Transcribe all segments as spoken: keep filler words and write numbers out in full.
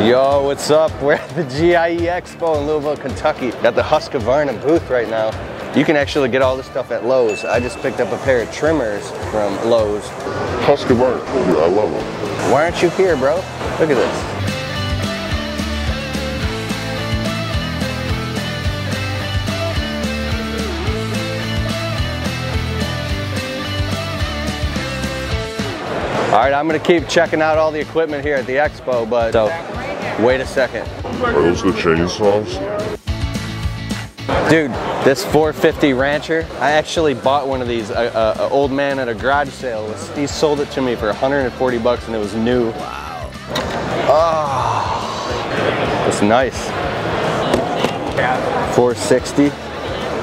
Yo, what's up? We're at the G I E Expo in Louisville, Kentucky. Got the Husqvarna booth right now. You can actually get all this stuff at Lowe's. I just picked up a pair of trimmers from Lowe's. Husqvarna, I love them. Why aren't you here, bro? Look at this. All right, I'm gonna keep checking out all the equipment here at the expo, but so, wait a second. Are those the chainsaws? Dude, this four fifty Rancher, I actually bought one of these. A, a, a old man at a garage sale, he sold it to me for a hundred forty bucks and it was new. Wow. Oh, it's nice. four sixty,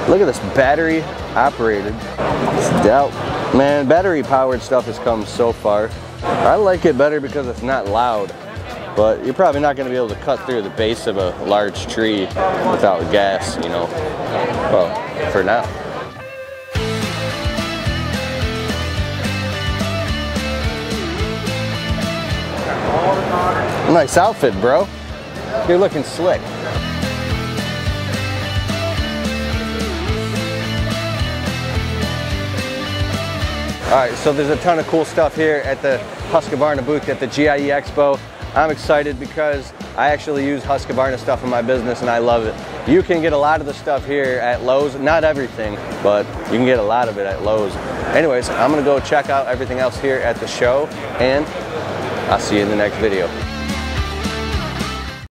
look at this, battery operated. It's dope. Man, battery powered stuff has come so far. I like it better because it's not loud, but you're probably not gonna be able to cut through the base of a large tree without gas, you know, well, for now. Nice outfit, bro. You're looking slick. All right, so there's a ton of cool stuff here at the Husqvarna booth at the G I E Expo. I'm excited because I actually use Husqvarna stuff in my business and I love it. You can get a lot of the stuff here at Lowe's, not everything, but you can get a lot of it at Lowe's. Anyways, I'm gonna go check out everything else here at the show and I'll see you in the next video.